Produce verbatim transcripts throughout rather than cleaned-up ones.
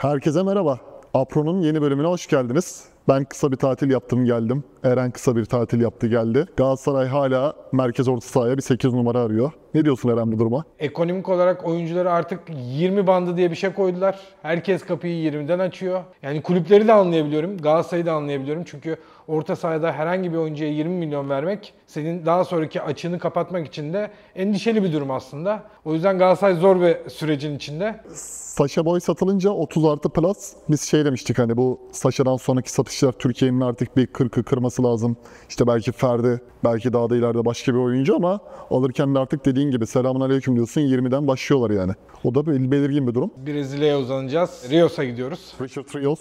Herkese merhaba. Apron'un yeni bölümüne hoş geldiniz. Ben kısa bir tatil yaptım geldim. Eren kısa bir tatil yaptı geldi. Galatasaray hala merkez orta sahaya bir sekiz numara arıyor. Ne diyorsun Eren bu duruma? Ekonomik olarak oyuncuları artık yirmi bandı diye bir şey koydular. Herkes kapıyı yirmiden açıyor. Yani kulüpleri de anlayabiliyorum. Galatasaray'ı da anlayabiliyorum. Çünkü orta sahada herhangi bir oyuncuya yirmi milyon vermek senin daha sonraki açığını kapatmak için de endişeli bir durum aslında. O yüzden Galatasaray zor bir sürecin içinde. Saşa Boy satılınca otuz artı plus. Biz şey demiştik hani bu Saşa'dan sonraki satışlar Türkiye'nin artık bir kırkı kırması lazım. İşte belki Ferdi, belki daha da ileride başka bir oyuncu ama alırken de artık dediğin gibi selamun aleyküm diyorsun yirmiden başlıyorlar yani. O da belirgin bir durum. Brezilya'ya uzanacağız. Rios'a gidiyoruz. Richard Rios.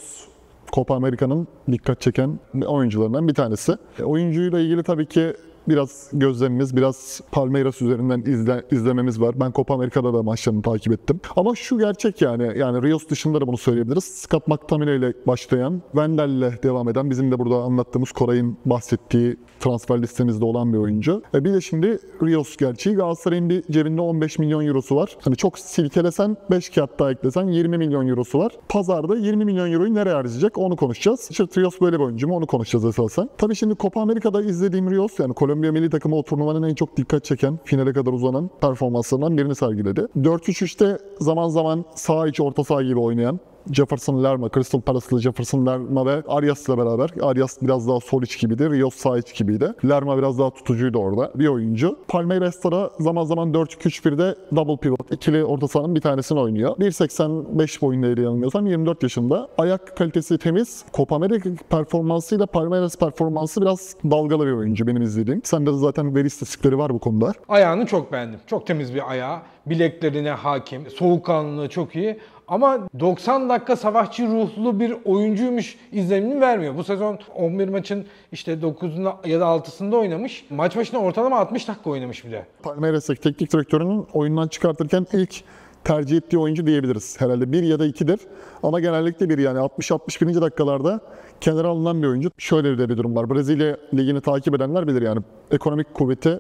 Copa Amerika'nın dikkat çeken oyuncularından bir tanesi. E, oyuncuyla ilgili tabii ki biraz gözlemimiz, biraz Palmeiras üzerinden izle, izlememiz var. Ben Copa Amerika'da da maçlarını takip ettim. Ama şu gerçek yani, yani Rios dışında da bunu söyleyebiliriz. Scott McTominay ile başlayan, Wendell ile devam eden, bizim de burada anlattığımız Koray'ın bahsettiği transfer listemizde olan bir oyuncu. E bir de şimdi Rios gerçeği. Galatasaray'ın bir cebinde on beş milyon eurosu var. Hani çok silkelesen, beş kağıt daha eklesen yirmi milyon eurosu var. Pazarda yirmi milyon euroyu nereye harcayacak onu konuşacağız. İşte Rios böyle bir oyuncu mu onu konuşacağız esasen. Tabii şimdi Copa Amerika'da izlediğim Rios yani Kolombiya milli takımı o turnuvanın en çok dikkat çeken, finale kadar uzanan performanslarından birini sergiledi. dört üç üçte zaman zaman sağ iç orta saha gibi oynayan, Jefferson Lerma, Crystal Palace'lı Jefferson Lerma ve Arias'la beraber. Arias biraz daha sol iç gibiydi, Rios sağ iç gibiydi. Lerma biraz daha tutucuydu orada bir oyuncu. Palmeiras'ta zaman zaman dört iki üç birde double pivot, ikili orta sahanın bir tanesini oynuyor. bir seksen beş boyundaydı yanılmıyorsam, yirmi dört yaşında. Ayak kalitesi temiz. Copa America performansıyla Palmeiras performansı biraz dalgalı bir oyuncu benim izlediğim. Sende de zaten veri istatistikleri var bu konuda. Ayağını çok beğendim. Çok temiz bir ayağı. Bileklerine hakim, soğukkanlılığı çok iyi. Ama doksan dakika savaşçı ruhlu bir oyuncuymuş izlenimini vermiyor. Bu sezon on bir maçın işte dokuzunda ya da altısında oynamış. Maç başına ortalama altmış dakika oynamış bile. Palmeiras teknik direktörünün oyundan çıkartırken ilk tercih ettiği oyuncu diyebiliriz. Herhalde bir ya da ikidir. Ama genellikle bir yani altmış altmış birinci dakikalarda kenara alınan bir oyuncu. Şöyle de bir durum var. Brezilya ligini takip edenler bilir yani ekonomik kuvveti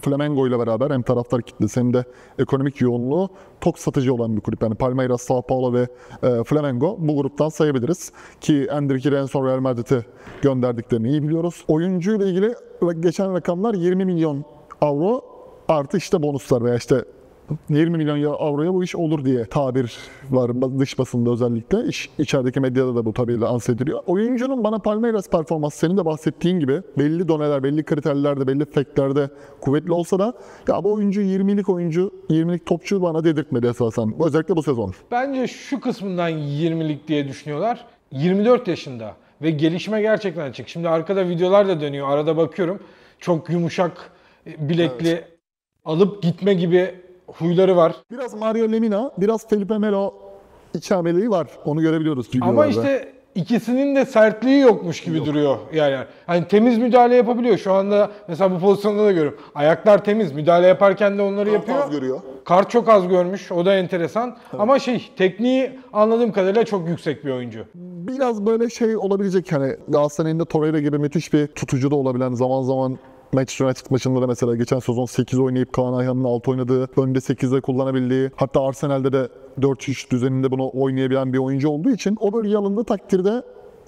Flamengo ile beraber hem taraftar kitlesi hem de ekonomik yoğunluğu tok satıcı olan bir kulüp. Yani Palmeiras, Sao Paulo ve e, Flamengo bu gruptan sayabiliriz. Ki Endriki'yi en son Real Madrid'e gönderdiklerini iyi biliyoruz. Oyuncuyla ilgili geçen rakamlar yirmi milyon avro artı işte bonuslar veya işte yirmi milyon avroya bu iş olur diye tabir var dış basında özellikle. İş, içerideki medyada da bu tabiyle ansediliyor. Oyuncunun bana Palmeiras performansı senin de bahsettiğin gibi belli doneler, belli kriterlerde, belli factlerde kuvvetli olsa da ya bu oyuncu yirmilik oyuncu, yirmilik topçu bana dedirtmedi esasen. Özellikle bu sezon. Bence şu kısmından yirmilik diye düşünüyorlar. yirmi dört yaşında ve gelişme gerçekten açık. Şimdi arkada videolar da dönüyor. Arada bakıyorum. Çok yumuşak, bilekli, evet. Alıp gitme gibi huyları var. Biraz Mario Lemina, biraz Felipe Melo içameliği var. Onu görebiliyoruz. Ama işte ikisinin de sertliği yokmuş gibi Yok. duruyor. Yani hani temiz müdahale yapabiliyor. Şu anda mesela bu pozisyonda da görüyorum. Ayaklar temiz. Müdahale yaparken de onları Kart yapıyor. Az görüyor. Kart çok az görmüş. O da enteresan. Evet. Ama şey tekniği anladığım kadarıyla çok yüksek bir oyuncu. Biraz böyle şey olabilecek hani Galatasaray'ın da Torreira gibi müthiş bir tutucu da olabilen zaman zaman Manchester United maçında da mesela geçen sezon sekiz oynayıp Kaan Ayhan'ın altı oynadığı, önde sekizde kullanabildiği, hatta Arsenal'de de dört üç düzeninde bunu oynayabilen bir oyuncu olduğu için o bölgeye alındığı takdirde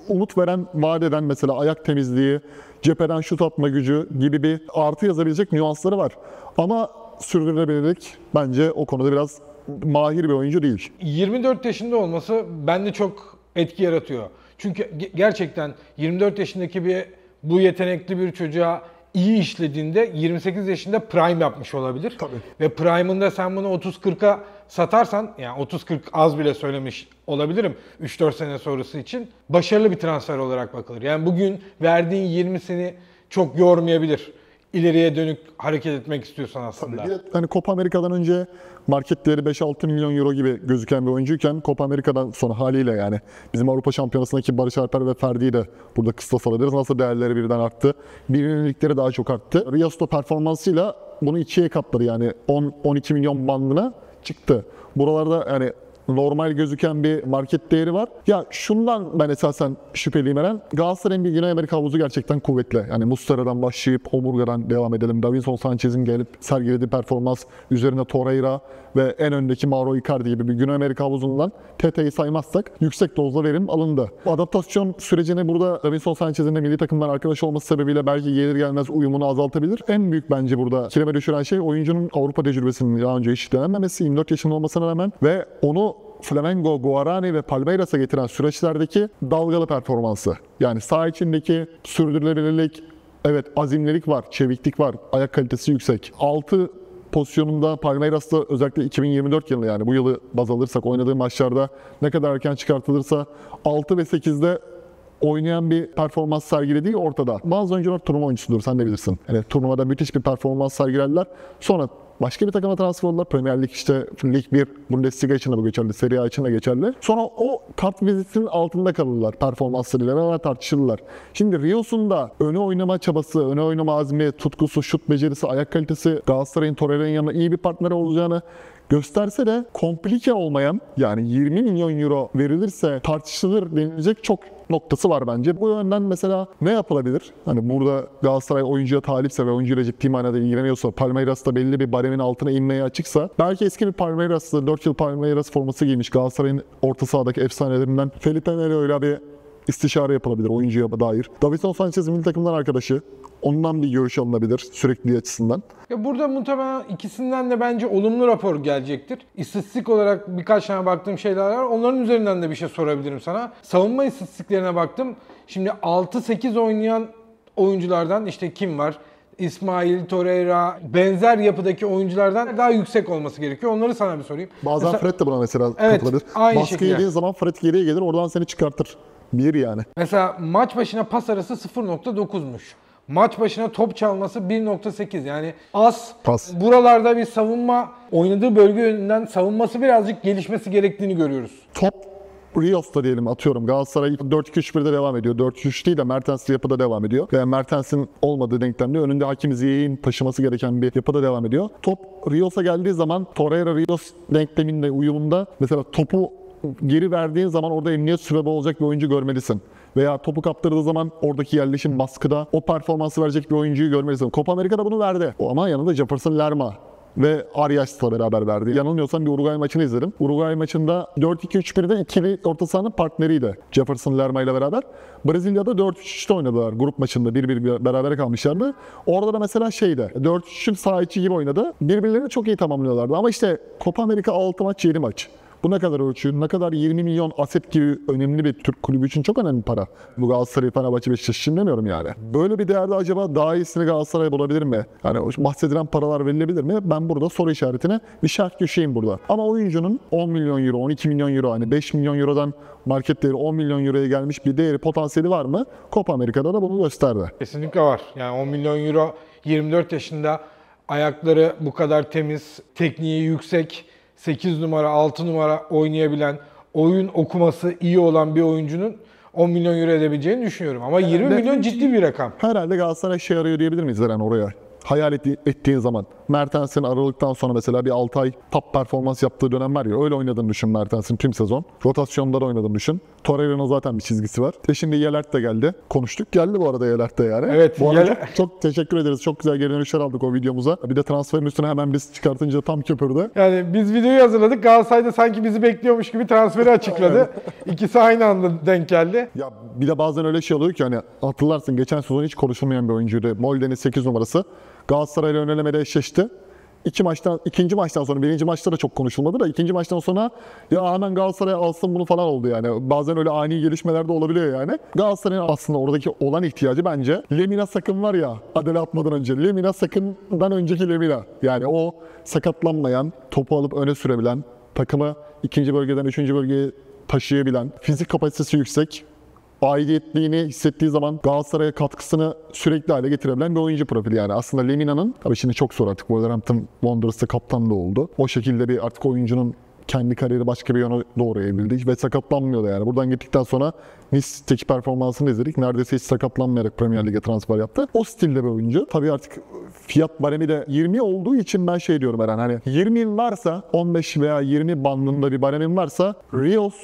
umut veren, vaat eden mesela ayak temizliği, cepheden şut atma gücü gibi bir artı yazabilecek nüansları var. Ama sürdürülebilirlik bence o konuda biraz mahir bir oyuncu değil. yirmi dört yaşında olması bende çok etki yaratıyor. Çünkü gerçekten yirmi dört yaşındaki bir bu yetenekli bir çocuğa iyi işlediğinde yirmi sekiz yaşında prime yapmış olabilir. Tabii. Ve prime'ında sen bunu otuz kırka satarsan, yani otuz kırk az bile söylemiş olabilirim üç dört sene sonrası için, başarılı bir transfer olarak bakılır. Yani bugün verdiğin yirmisini çok yormayabilir. İleriye dönük hareket etmek istiyorsan aslında. Tabii, hani Copa Amerika'dan önce market değeri beş altı milyon euro gibi gözüken bir oyuncuyken Copa Amerika'dan sonra haliyle yani bizim Avrupa Şampiyonası'ndaki Barış Alper ve Ferdi'yi de burada kıstas alabiliriz. Nasıl değerleri birden arttı. Bilinirlikleri daha çok arttı. Rios'ta performansıyla bunu ikiye katladı yani on on iki milyon bandına çıktı. Buralarda yani normal gözüken bir market değeri var. Ya şundan ben esasen şüpheliyim Eren. Galatasaray'ın bir Güney Amerika havuzu gerçekten kuvvetli. Yani Muslera'dan başlayıp omurgadan devam edelim. Davinson Sanchez'in gelip sergilediği performans, üzerine Torreira ve en öndeki Mauro Icardi gibi bir Güney Amerika havuzundan T T'yi saymazsak yüksek dozda verim alındı. Adaptasyon sürecini burada Davinson Sanchez'in de milli takımdan arkadaş olması sebebiyle belki gelir gelmez uyumunu azaltabilir. En büyük bence burada kileme düşüren şey oyuncunun Avrupa tecrübesinin daha önce hiç denememesi, yirmi dört yaşında olmasına rağmen ve onu Flamengo, Guarani ve Palmeiras'a getiren süreçlerdeki dalgalı performansı. Yani saha içindeki sürdürülebilirlik, evet azimlilik var, çeviklik var, ayak kalitesi yüksek. altı pozisyonunda Palmeiras'ta özellikle iki bin yirmi dört yılı, yani bu yılı baz alırsak oynadığı maçlarda ne kadar erken çıkartılırsa altı ve sekizde oynayan bir performans sergilediği ortada. Bazı oyuncular turnuva oyuncusudur, sen de bilirsin. Yani turnuvada müthiş bir performans sergilediler. Sonra başka bir takıma transfer oldular. Premier League, işte Lig bir, Bundesliga için de bu geçerli, Serie A için de geçerli. Sonra o kart vizitinin altında kalırlar performanslarıyla ve tartışırlar. Şimdi Rios'un da öne oynama çabası, öne oynama azmi, tutkusu, şut becerisi, ayak kalitesi Galatasaray'ın Torreira'nın yanına iyi bir partner olacağını gösterse de komplike olmayan, yani yirmi milyon euro verilirse tartışılır denilecek çok noktası var bence. Bu yönden mesela ne yapılabilir? Hani burada Galatasaray oyuncuya talipse ve oyuncuyla ciddi manada ilgileniyorsa, Palmeiras'ta belli bir baremin altına inmeye açıksa, belki eski bir Palmeiras'ta dört yıl Palmeiras forması giymiş Galatasaray'ın orta sahadaki efsanelerinden Felipe Melo ile bir istişare yapılabilir oyuncuya dair. Davinson Sanchez milli takımdan arkadaşı. Ondan bir görüş alınabilir sürekli açısından. Ya burada muhtemelen ikisinden de bence olumlu rapor gelecektir. İstatistik olarak birkaç tane baktığım şeyler var. Onların üzerinden de bir şey sorabilirim sana. Savunma istatistiklerine baktım. Şimdi altı sekiz oynayan oyunculardan işte kim var? İsmail, Torreira, benzer yapıdaki oyunculardan daha yüksek olması gerekiyor. Onları sana bir sorayım. Bazen mesela Fred de buna mesela evet, katılabilir. Baskı yediğin zaman Fred geriye gelir, oradan seni çıkartır. Bir yani. Mesela maç başına pas arası sıfır nokta dokuzmuş. Maç başına top çalması bir nokta sekiz, yani az. Pas. Buralarda bir savunma, oynadığı bölge yönünden savunması birazcık gelişmesi gerektiğini görüyoruz. Top Rios'ta diyelim, atıyorum Galatasaray dört iki üç bir'de devam ediyor. dört üç üç değil de Mertens'li yapıda devam ediyor. Ve Mertens'in olmadığı denklemde önünde Hakim Ziyech'in taşıması gereken bir yapıda devam ediyor. Top Rios'a geldiği zaman Torreira-Rios denkleminde, uyumunda mesela topu geri verdiğin zaman orada emniyet sebebi olacak bir oyuncu görmelisin. Veya topu kaptırdığı zaman oradaki yerleşim, baskıda o performansı verecek bir oyuncuyu görmelisin. Copa Amerika'da bunu verdi. O ama yanında Jefferson Lerma ve Arias'la beraber verdi. Yanılmıyorsam bir Uruguay maçını izledim. Uruguay maçında dört iki üç bir'de ikili orta sahanın partneriydi Jefferson Lerma ile beraber. Brezilya'da dört üç üç'te oynadılar grup maçında. bir bir beraber kalmışlardı. Orada da mesela şeydi. dört üç üçün sağ içi gibi oynadı. Birbirlerini çok iyi tamamlıyorlardı. Ama işte Copa Amerika altı maç yedi maç. Bu ne kadar ölçüyor? Ne kadar yirmi milyon A S E P gibi önemli bir Türk kulübü için çok önemli para. Bu Galatasaray, Fenerbahçe, Beşiktaş için demiyorum yani. Böyle bir değerde acaba daha iyisini Galatasaray bulabilir mi? Yani bahsedilen paralar verilebilir mi? Ben burada soru işaretine bir şart düşeyim burada. Ama oyuncunun on milyon euro, on iki milyon euro, hani beş milyon eurodan market değeri on milyon euroya gelmiş bir değeri, potansiyeli var mı? Copa Amerika'da da bunu gösterdi. Kesinlikle var. Yani on milyon euro, yirmi dört yaşında, ayakları bu kadar temiz, tekniği yüksek, sekiz numara, altı numara oynayabilen, oyun okuması iyi olan bir oyuncunun on milyon euro edebileceğini düşünüyorum. Ama herhalde, yirmi milyon ciddi bir rakam. Herhalde Galatasaray şey arıyor diyebilir miyiz Eren oraya? Hayal ettiğin zaman. Mertens'in aralıktan sonra mesela bir altı ay top performans yaptığı dönem var ya. Öyle oynadığını düşün Mertens'in tüm sezon. Rotasyonda da oynadığını düşün. Torreira'nın zaten bir çizgisi var. E şimdi Yelert de geldi. Konuştuk. Geldi bu arada Yelert de yani. Evet. Bu arada Yel- çok, çok teşekkür ederiz. Çok güzel geri dönüşler aldık o videomuza. Bir de transferin üstüne hemen biz çıkartınca tam köpürdü. Yani biz videoyu hazırladık. Galatasaray'da sanki bizi bekliyormuş gibi transferi açıkladı. İkisi aynı anda denk geldi. Ya bir de bazen öyle şey oluyor ki hani hatırlarsın geçen sezon hiç konuşulmayan bir oyuncuydu. Molde'nin sekiz numarası. Galatasaray'la önelemede eşleşti. İki maçtan, ikinci maçtan sonra, birinci maçta da çok konuşulmadı da ikinci maçtan sonra ya hemen Galatasaray alsın bunu falan oldu yani. Bazen öyle ani gelişmeler de olabiliyor yani. Galatasaray'ın aslında oradaki olan ihtiyacı bence Lemina Sakın var ya, Adele atmadan önce. Lemina Sakın'dan önceki Lemina. Yani o sakatlanmayan, topu alıp öne sürebilen, takımı ikinci bölgeden üçüncü bölgeye taşıyabilen, fizik kapasitesi yüksek, aidiyetliğini hissettiği zaman Galatasaray'a katkısını sürekli hale getirebilen bir oyuncu profili yani. Aslında Lemina'nın, tabii şimdi çok zor artık, Wolverhampton Wanderers'ta kaptan da oldu. O şekilde bir artık oyuncunun kendi kariyeri başka bir yöne doğru evrildi ve sakatlanmıyordu yani. Buradan gittikten sonra Nice'teki performansını izledik. Neredeyse hiç sakatlanmayarak Premier Lig'e transfer yaptı. O stilde bir oyuncu. Tabii artık fiyat baremi de yirmi olduğu için ben şey diyorum Eren, hani yirminin varsa, on beş veya yirmi bandında bir baremin varsa Rios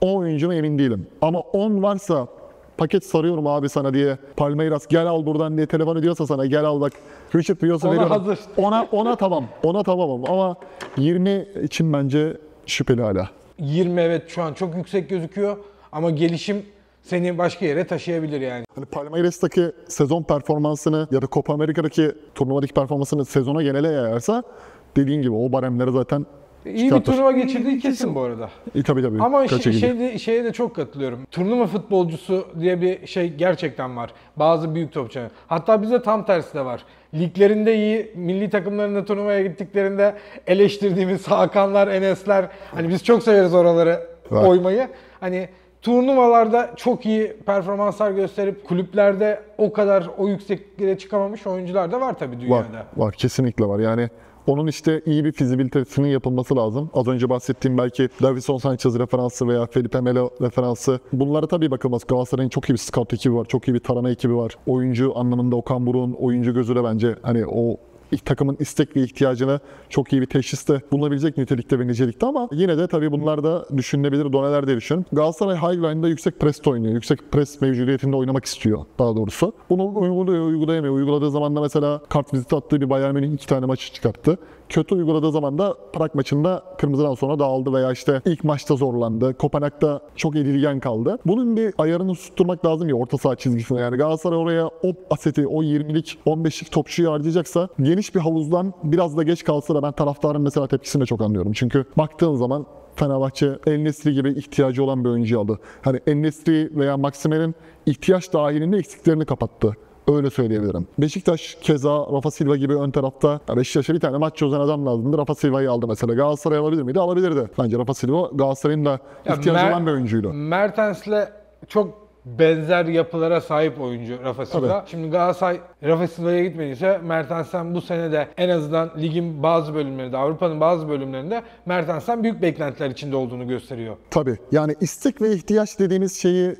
o oyuncuma emin değilim. Ama on varsa paket sarıyorum abi sana diye, Palmeiras gel al buradan diye telefon ediyorsa sana, gel al bak Richard Rios'u veriyorum. Hazır. Ona, ona tamam. Ona tamamım ama yirmi için bence şüpheli hala. yirmi evet şu an çok yüksek gözüküyor ama gelişim seni başka yere taşıyabilir yani. Hani Palmeiras'taki sezon performansını ya da Copa Amerika'daki turnuvadaki performansını sezona genele yayarsa dediğin gibi o baremlere zaten İyi çıkartır. Bir turnuva geçirdiği kesin bu arada. E, tabii tabii. Ama ş- şeyde, şeye de çok katılıyorum. Turnuva futbolcusu diye bir şey gerçekten var. Bazı büyük topçular. Hatta bizde tam tersi de var. Liglerinde iyi, milli takımlarında turnuvaya gittiklerinde eleştirdiğimiz Hakanlar, Enesler. Hani biz çok severiz oraları evet. oymayı. Hani turnuvalarda çok iyi performanslar gösterip kulüplerde o kadar o yüksekliğe çıkamamış oyuncular da var tabii dünyada. Var, var kesinlikle var. Yani onun işte iyi bir fizibilitesinin yapılması lazım. Az önce bahsettiğim belki Davinson Sánchez referansı veya Felipe Melo referansı. Bunlara tabii bakılmaz. Galatasaray'ın çok iyi bir scout ekibi var. Çok iyi bir tarama ekibi var. Oyuncu anlamında Okan Buruk'un oyuncu gözüyle bence hani o takımın istek ve ihtiyacını çok iyi bir teşhiste bulunabilecek nitelikte ve nicelikte ama yine de tabii bunlar da düşünülebilir doneler diye düşünüyorum. Galatasaray high line'da yüksek preste oynuyor. Yüksek pres mevcudiyetinde oynamak istiyor daha doğrusu. Bunu uyguluyor, uygulayamıyor. Uyguladığı zaman da mesela kart viziti attığı bir Bayern Münih iki tane maçı çıkarttı. Kötü uyguladığı zaman da Prag maçında kırmızıdan sonra dağıldı veya işte ilk maçta zorlandı. Kopenhag'da çok edilgen kaldı. Bunun bir ayarını tutturmak lazım ya orta saha çizgisine. Yani Galatasaray oraya o aseti, o yirmilik, on beşlik topçuyu harcayacaksa geniş bir havuzdan biraz da geç kalsa da ben taraftarın mesela tepkisini de çok anlıyorum. Çünkü baktığın zaman Fenerbahçe En-Nesyri gibi ihtiyacı olan bir oyuncu aldı. Hani En-Nesyri veya Maksimen'in ihtiyaç dahilinde eksiklerini kapattı. Öyle söyleyebilirim. Beşiktaş keza Rafa Silva gibi ön tarafta. Beşiktaş'a bir tane maç çözen adam lazımdı. Rafa Silva'yı aldı mesela. Galatasaray alabilir miydi? Alabilirdi. Bence Rafa Silva Galatasaray'ın da ihtiyacı Mer- olan bir oyuncuydu. Mertens'le çok benzer yapılara sahip oyuncu Rafa Silva. Tabii. Şimdi Galatasaray Rafa Silva'ya gitmediyse Mertens'ten bu sene de en azından ligin bazı bölümlerinde, Avrupa'nın bazı bölümlerinde Mertens'ten büyük beklentiler içinde olduğunu gösteriyor. Tabii. Yani istek ve ihtiyaç dediğimiz şeyi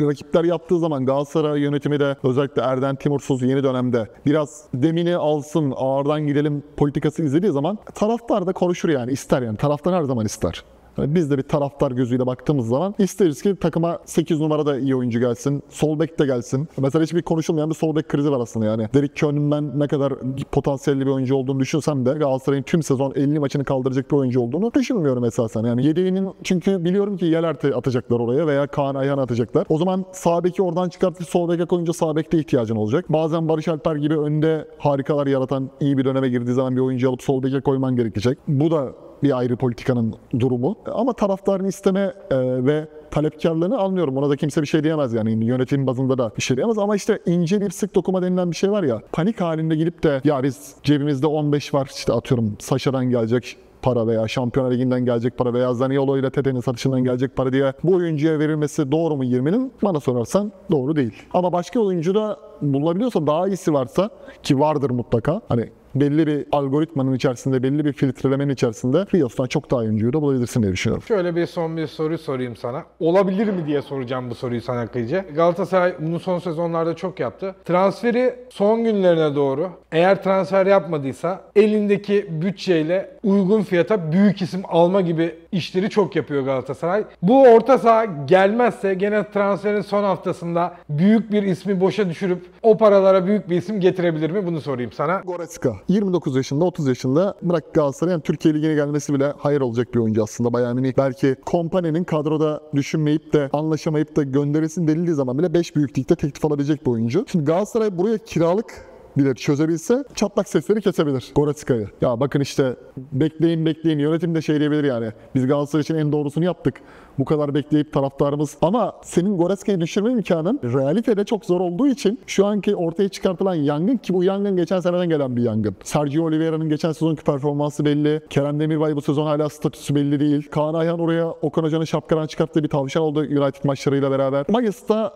rakipler yaptığı zaman Galatasaray yönetimi de özellikle Erdem Timursuz yeni dönemde biraz demini alsın, ağırdan gidelim politikası izlediği zaman taraftar da konuşur yani, ister yani. Taraftar her zaman ister. Yani biz de bir taraftar gözüyle baktığımız zaman isteriz ki takıma sekiz numarada iyi oyuncu gelsin, sol bek de gelsin. Mesela hiçbir konuşulmayan bir sol bek krizi var aslında yani. Derek Köhn'ün ben ne kadar potansiyelli bir oyuncu olduğunu düşünsem de Galatasaray'ın tüm sezon elli maçını kaldıracak bir oyuncu olduğunu düşünmüyorum esasen. Yani yedeğinin, çünkü biliyorum ki Yelert'i atacaklar oraya veya Kaan Ayhan atacaklar. O zaman sağ beki oradan çıkartıp sol beke koyunca sağ bekte ihtiyacın olacak. Bazen Barış Alper gibi önde harikalar yaratan, iyi bir döneme girdiği zaman bir oyuncu alıp sol beke koyman gerekecek. Bu da bir ayrı politikanın durumu. Ama taraftarın isteme ve talepkarlığını anlıyorum. Ona da kimse bir şey diyemez yani. Yönetim bazında da bir şey diyemez. Ama işte ince bir sık dokuma denilen bir şey var ya. Panik halinde gidip de ya biz cebimizde on beş var işte atıyorum Saşa'dan gelecek para veya Şampiyonlar Ligi'nden gelecek para veya Zaniolo ile Tete'nin satışından gelecek para diye bu oyuncuya verilmesi doğru mu yirminin? Bana sorarsan doğru değil. Ama başka oyuncu da bulabiliyorsa, daha iyisi varsa ki vardır mutlaka. Hani belli bir algoritmanın içerisinde, belli bir filtrelemenin içerisinde Rios'tan çok daha oyuncuyu da bulabilirsin diye düşünüyorum. Şöyle bir son bir soru sorayım sana. Olabilir mi diye soracağım bu soruyu sana kıyıcı. Galatasaray bunu son sezonlarda çok yaptı. Transferi son günlerine doğru, eğer transfer yapmadıysa elindeki bütçeyle uygun fiyata büyük isim alma gibi işleri çok yapıyor Galatasaray. Bu orta saha gelmezse gene transferin son haftasında büyük bir ismi boşa düşürüp o paralara büyük bir isim getirebilir mi? Bunu sorayım sana. Goretzka. yirmi dokuz yaşında, otuz yaşında, bırak Galatasaray'ın yani Türkiye Ligi'ne gelmesi bile hayır olacak bir oyuncu aslında. Bayern Münih belki Kompane'nin kadroda düşünmeyip de anlaşamayıp da gönderilsin denildiği zaman bile beş büyüklükte teklif alabilecek bir oyuncu. Şimdi Galatasaray buraya kiralık bile çözebilse çatlak sesleri kesebilir Goretzka'yı. Ya bakın işte bekleyin bekleyin yönetim de şey diyebilir yani. Biz Galatasaray için en doğrusunu yaptık. Bu kadar bekleyip taraftarımız. Ama senin Goretzka'yı düşürme imkanın realitede çok zor olduğu için şu anki ortaya çıkartılan yangın, ki bu yangın geçen seneden gelen bir yangın. Sergio Oliveira'nın geçen sezonki performansı belli. Kerem Demirbay bu sezon hala statüsü belli değil. Kaan Ayhan oraya Okan Hoca'nın şapkadan çıkarttığı bir tavşan oldu United maçlarıyla beraber. Mayıs'ta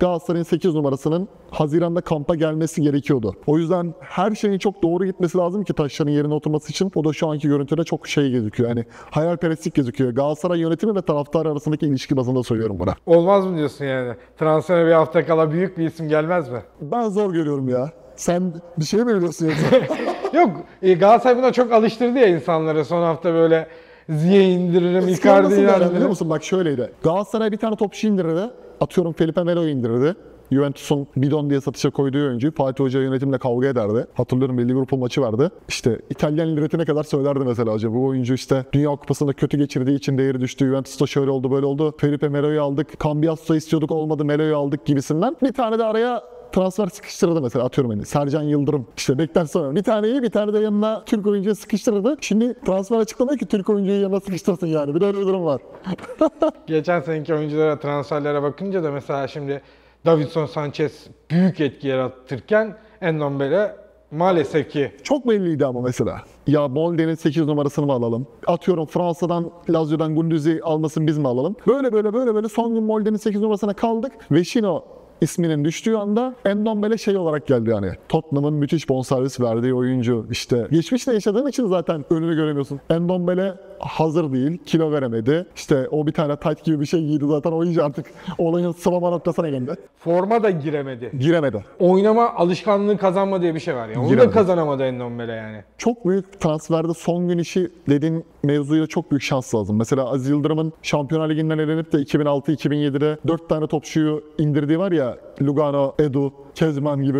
Galatasaray'ın sekiz numarasının Haziran'da kampa gelmesi gerekiyordu. O yüzden her şeyin çok doğru gitmesi lazım ki taşların yerine oturması için. O da şu anki görüntüde çok şey gözüküyor. Yani hayalperestlik gözüküyor. Galatasaray yönetimi ve taraftar arasındaki ilişki bazında söylüyorum buna. Olmaz mı diyorsun yani? Transfer bir hafta kala büyük bir isim gelmez mi? Ben zor görüyorum ya. Sen bir şey mi biliyorsun yoksa? Yok. Galatasaray buna çok alıştırdı ya insanları. Son hafta böyle Ziye indiririm, Icardi indiririm. Biliyor musun? Bak şöyleydi. Galatasaray bir tane topçu indirirdi. Atıyorum Felipe Melo indirirdi. Juventus'un bidon diye satışa koyduğu oyuncuyu Fatih Hoca yönetimle kavga ederdi. Hatırlıyorum bir Liverpool maçı vardı. İşte İtalyan lirasına kadar söylerdi mesela hoca. Bu oyuncu işte Dünya Kupası'nda kötü geçirdiği için değeri düştü. Juventus'ta şöyle oldu böyle oldu. Felipe Melo'yu aldık. Cambiasso'yu istiyorduk olmadı. Melo'yu aldık gibisinden. Bir tane de araya transfer sıkıştırdı mesela, atıyorum hani Sercan Yıldırım. İşte bekten sonra bir tane iyi bir tane de yanına Türk oyuncuyu sıkıştırdı. Şimdi transfer açıklamıyor ki Türk oyuncuyu yanına sıkıştırsın yani. Bir de öyle bir durum var. Geçen seneki oyunculara, transferlere bakınca da mesela şimdi Davinson Sánchez büyük etki yaratırken Ndombele maalesef ki çok belliydi ama mesela. Ya Molde'nin sekiz numarasını mı alalım? Atıyorum Fransa'dan, Lazio'dan Guendouzi almasın biz mi alalım? Böyle böyle böyle böyle son gün Molde'nin sekiz numarasına kaldık ve Şino isminin düştüğü anda Ndombele şey olarak geldi yani. Tottenham'ın müthiş bonservis verdiği oyuncu işte. Geçmişte yaşadığın için zaten önünü göremiyorsun. Ndombele hazır değil, kilo veremedi. İşte o bir tane tight gibi bir şey giydi zaten oyuncu artık. Olayın sıvama noktasına geldi. Forma da giremedi. Giremedi. Oynama alışkanlığı kazanma diye bir şey var ya. Onu giremedi. Da kazanamadı Ndombele yani. Çok büyük transferde son gün işi dediğin mevzuyla çok büyük şans lazım. Mesela Aziz Yıldırım'ın Şampiyonlar Ligi'nden elenip de iki bin altı iki bin yedi'de dört tane topçuyu indirdiği var ya. Lugano, Edu, Kezman gibi,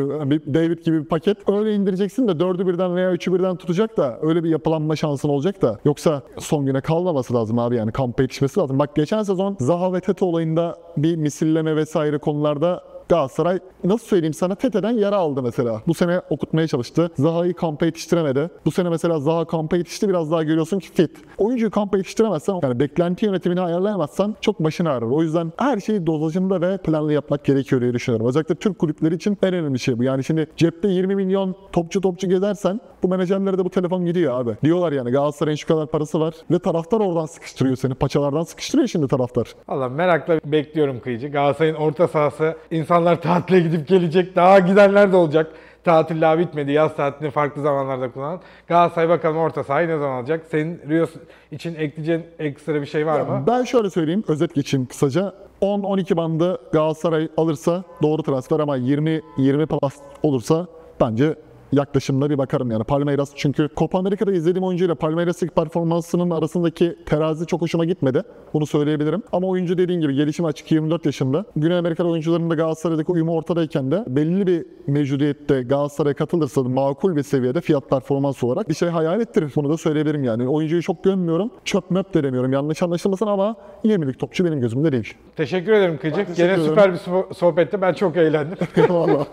David gibi bir paket. Öyle indireceksin de dördü birden veya üçü birden tutacak da öyle bir yapılanma şansın olacak da. Yoksa son güne kalmaması lazım abi yani. Kampa yetişmesi lazım. Bak geçen sezon Zaha ve Tete olayında bir misilleme vesaire konularda Galatasaray nasıl söyleyeyim sana Tete'den yara aldı mesela. Bu sene okutmaya çalıştı. Zaha'yı kampa yetiştiremedi. Bu sene mesela Zaha kampa yetişti. Biraz daha görüyorsun ki fit. Oyuncuyu kampa yetiştiremezsen yani beklenti yönetimini ayarlayamazsan çok başına ağrır. O yüzden her şeyi dozajında ve planlı yapmak gerekiyor diye düşünüyorum. Özellikle Türk kulüpleri için en önemli şey bu. Yani şimdi cepte yirmi milyon topçu topçu gezersen bu menajerlere de bu telefon gidiyor abi. Diyorlar yani Galatasaray'ın şu kadar parası var ve taraftar oradan sıkıştırıyor seni. Paçalardan sıkıştırıyor şimdi taraftar. Allah merakla bekliyorum kıyıcı. Galatasaray'ın orta sahası insan İnsanlar tatile gidip gelecek. Daha gidenler de olacak. Tatil daha bitmedi. Yaz tatilini farklı zamanlarda kullanan. Galatasaray bakalım orta sahayı ne zaman alacak? Senin Rios için ekleyeceğin ekstra bir şey var ya mı? Ben şöyle söyleyeyim. Özet geçeyim kısaca. on on iki bandı Galatasaray alırsa doğru transfer ama yirmi yirmi pas olursa bence yaklaşımlara bir bakarım yani. Palmeiras çünkü Copa Amerika'da izlediğim oyuncuyla Palmeiras'ın performansının arasındaki terazi çok hoşuma gitmedi. Bunu söyleyebilirim. Ama oyuncu dediğin gibi gelişimi açık, yirmi dört yaşında. Güney Amerikalı oyuncuların da Galatasaray'daki uyumu ortadayken de belli bir mevcudiyette Galatasaray'a katılırsa makul bir seviyede fiyat performans olarak bir şey hayal ettirir. Bunu da söyleyebilirim yani. Oyuncuyu çok gömmüyorum. Çöp möp de demiyorum. Yanlış anlaşılmasın ama yirmilik topçu benim gözümde değil. Teşekkür ederim Kıcık. Gene süper bir sohbetti. Ben çok eğlendim. Vallahi.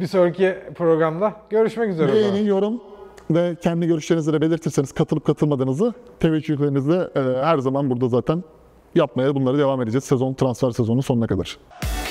Bir sonraki programda görüşmek üzere. Beğeni, yorum ve kendi görüşlerinizi de belirtirseniz katılıp katılmadığınızı teveccühlerinizle e, her zaman burada zaten yapmaya bunları devam edeceğiz. Sezon transfer sezonunun sonuna kadar.